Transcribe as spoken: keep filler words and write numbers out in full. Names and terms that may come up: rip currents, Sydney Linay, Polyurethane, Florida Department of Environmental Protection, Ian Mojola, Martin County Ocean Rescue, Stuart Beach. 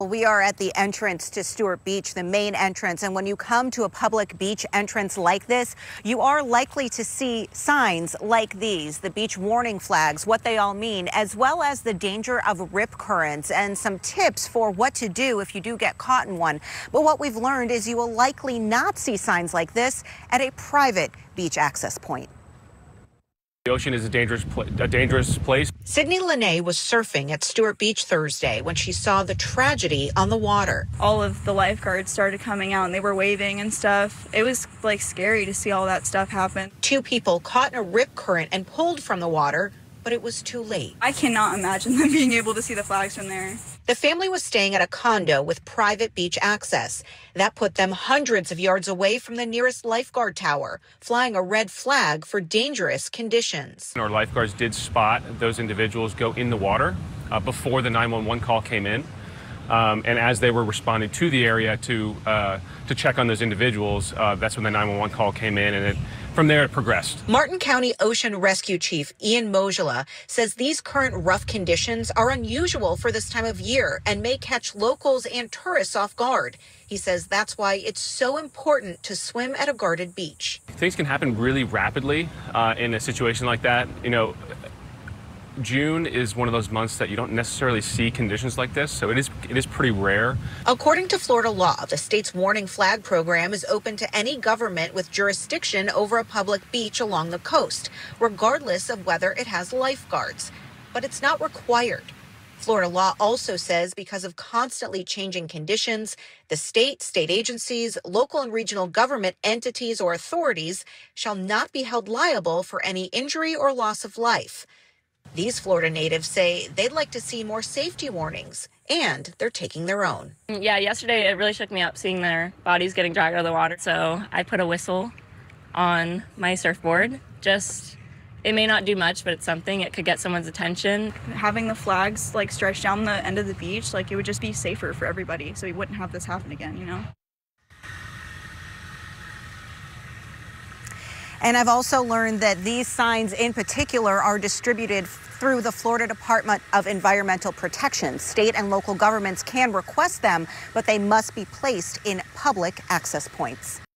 We are at the entrance to Stuart Beach, the main entrance, and when you come to a public beach entrance like this, you are likely to see signs like these, the beach warning flags, what they all mean, as well as the danger of rip currents and some tips for what to do if you do get caught in one. But what we've learned is you will likely not see signs like this at a private beach access point. The ocean is a dangerous, a dangerous place. Sydney Linay was surfing at Stuart Beach Thursday when she saw the tragedy on the water. All of the lifeguards started coming out and they were waving and stuff. It was like scary to see all that stuff happen. Two people caught in a rip current and pulled from the water, but it was too late. I cannot imagine them being able to see the flags from there. The family was staying at a condo with private beach access. That put them hundreds of yards away from the nearest lifeguard tower, flying a red flag for dangerous conditions. Our lifeguards did spot those individuals go in the water uh, before the nine one one call came in. Um, and as they were responding to the area to uh, to check on those individuals, uh, that's when the nine one one call came in, and it, from there it progressed. Martin County Ocean Rescue Chief Ian Mojola says these current rough conditions are unusual for this time of year and may catch locals and tourists off guard. He says that's why it's so important to swim at a guarded beach. Things can happen really rapidly uh, in a situation like that. You know, June is one of those months that you don't necessarily see conditions like this, so it is it is pretty rare. According to Florida law, the state's warning flag program is open to any government with jurisdiction over a public beach along the coast, regardless of whether it has lifeguards. But it's not required. Florida law also says because of constantly changing conditions, the state, state agencies, local and regional government entities or authorities shall not be held liable for any injury or loss of life. These Florida natives say they'd like to see more safety warnings, and they're taking their own. Yeah, yesterday it really shook me up seeing their bodies getting dragged out of the water. So I put a whistle on my surfboard. Just, it may not do much, but it's something. It could get someone's attention. Having the flags like stretched down the end of the beach, like it would just be safer for everybody, so we wouldn't have this happen again, you know? And I've also learned that these signs in particular are distributed through the Florida Department of Environmental Protection. State and local governments can request them, but they must be placed in public access points.